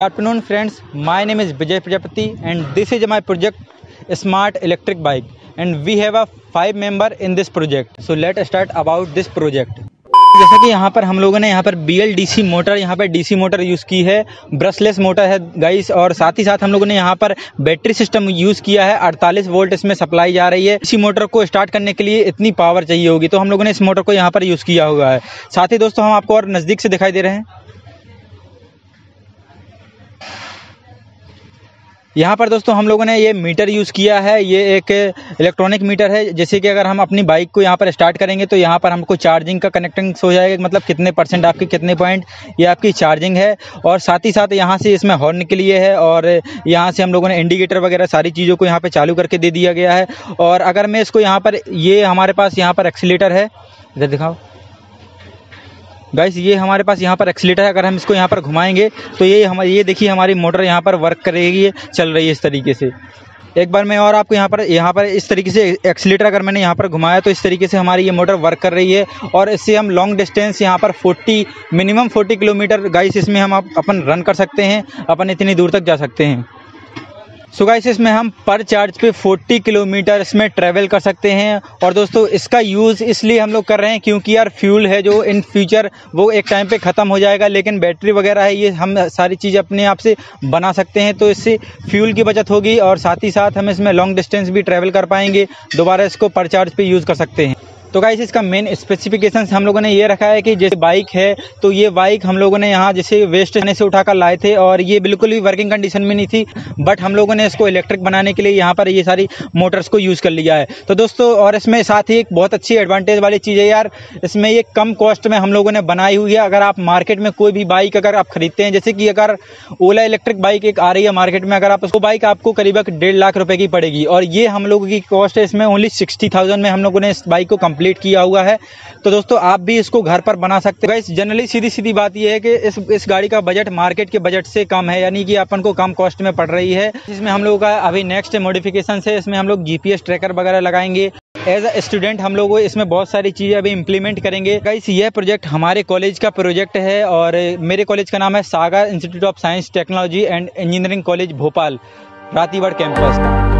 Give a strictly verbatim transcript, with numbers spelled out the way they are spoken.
Good afternoon friends, my name is Vijay Prajapati and this is my project Smart Electric Bike and we have a five member in this project. So let's start about this project. जैसा कि यहाँ पर हम लोगों ने यहाँ पर B L D C motor यहाँ पर D C मोटर यूज़ की है, ब्रशलेस मोटर है गाइस, और साथ ही साथ हम लोगों ने यहाँ पर बैटरी सिस्टम यूज़ किया है। अड़तालीस वोल्ट इसमें सप्लाई जा रही है। इसी मोटर को स्टार्ट करने के लिए इतनी पावर चाहिए होगी, तो हम लोगों ने इस मोटर को यहाँ पर यूज़ किया हुआ है। साथ ही दोस्तों हम आपको और नज़दीक से दिखाई दे रहे हैं। यहाँ पर दोस्तों हम लोगों ने ये मीटर यूज़ किया है, ये एक इलेक्ट्रॉनिक मीटर है। जैसे कि अगर हम अपनी बाइक को यहाँ पर स्टार्ट करेंगे तो यहाँ पर हमको चार्जिंग का कनेक्टिंग हो जाएगा, मतलब कितने परसेंट आपकी कितने पॉइंट ये आपकी चार्जिंग है। और साथ ही साथ यहाँ से इसमें हॉर्न के लिए है और यहाँ से हम लोगों ने इंडिकेटर वगैरह सारी चीज़ों को यहाँ पर चालू करके दे दिया गया है। और अगर मैं इसको यहाँ पर, ये हमारे पास यहाँ पर एक्सीलेटर है, इधर दिखाओ गाइस, ये हमारे पास यहाँ पर एक्सीलेटर है। अगर हम इसको यहाँ पर घुमाएंगे तो ये हमारे ये देखिए हमारी मोटर यहाँ पर वर्क करेगी, चल रही है इस तरीके से। एक बार मैं और आपको यहाँ पर यहाँ पर इस तरीके से एक्सीलेटर अगर मैंने यहाँ पर घुमाया तो इस तरीके से हमारी ये मोटर वर्क कर रही है। और इससे हम लॉन्ग डिस्टेंस यहाँ पर forty minimum forty kilometre guys इसमें हम अपन रन कर सकते हैं, अपन इतनी दूर तक जा सकते हैं। सो गाइस इसमें हम पर चार्ज पे चालीस किलोमीटर इसमें ट्रैवल कर सकते हैं। और दोस्तों इसका यूज़ इसलिए हम लोग कर रहे हैं क्योंकि यार फ्यूल है जो इन फ्यूचर वो एक टाइम पे ख़त्म हो जाएगा, लेकिन बैटरी वगैरह है ये हम सारी चीज़ अपने आप से बना सकते हैं, तो इससे फ्यूल की बचत होगी और साथ ही साथ हम इसमें लॉन्ग डिस्टेंस भी ट्रैवल कर पाएंगे। दोबारा इसको पर चार्ज पे यूज़ कर सकते हैं। तो गाइस इसका मेन स्पेसिफिकेशंस हम लोगों ने ये रखा है कि जैसे बाइक है तो ये बाइक हम लोगों ने यहाँ जैसे वेस्ट खाने से उठाकर लाए थे और ये बिल्कुल भी वर्किंग कंडीशन में नहीं थी, बट हम लोगों ने इसको इलेक्ट्रिक बनाने के लिए यहाँ पर ये सारी मोटर्स को यूज़ कर लिया है। तो दोस्तों और इसमें साथ ही एक बहुत अच्छी एडवांटेज वाली चीज़ है यार, इसमें ये कम कॉस्ट में हम लोगों ने बनाई हुई है। अगर आप मार्केट में कोई भी बाइक अगर आप खरीदते हैं, जैसे कि अगर ओला इलेक्ट्रिक बाइक एक आ रही है मार्केट में, अगर आप उसको बाइक आपको करीब डेढ़ लाख रुपये की पड़ेगी और ये हम लोगों की कॉस्ट है इसमें ओनली सिक्सटी थाउजेंड में हम लोगों ने इस बाइक को कंप्लीट किया हुआ है। तो दोस्तों आप भी इसको घर पर बना सकते हो। गाइस जनरली सीधी सीधी बात यह है कि इस इस गाड़ी का बजट मार्केट के बजट से कम है, यानी कि अपन को कम कॉस्ट में पड़ रही है। इसमें हम लोगों का अभी नेक्स्ट मॉडिफिकेशन है, इसमें हम लोग जीपीएस ट्रैकर वगैरह लगाएंगे। एज अ स्टूडेंट हम लोग इसमें बहुत सारी चीज़ें अभी इम्प्लीमेंट करेंगे। गाइस यह प्रोजेक्ट हमारे कॉलेज का प्रोजेक्ट है और मेरे कॉलेज का नाम है Sagar institute of science technology and engineering college Bhopal, Ratigarh campus.